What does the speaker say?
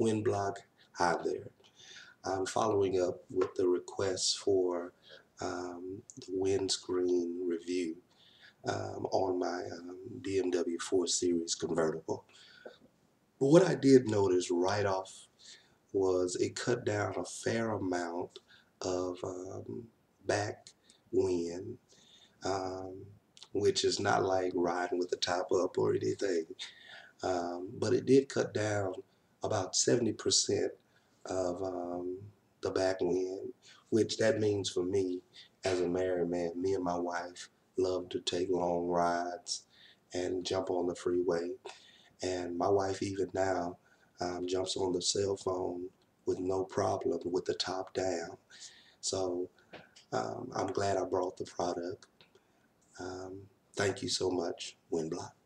Windblox Hi there. I'm following up with the request for the windscreen review on my BMW 4 Series convertible. But what I did notice right off was it cut down a fair amount of back wind, which is not like riding with the top up or anything, but it did cut down about 70% of the back wind, which that means for me as a married man, me and my wife love to take long rides and jump on the freeway, and my wife even now jumps on the cell phone with no problem with the top down. So I'm glad I brought the product. Thank you so much, Windblox.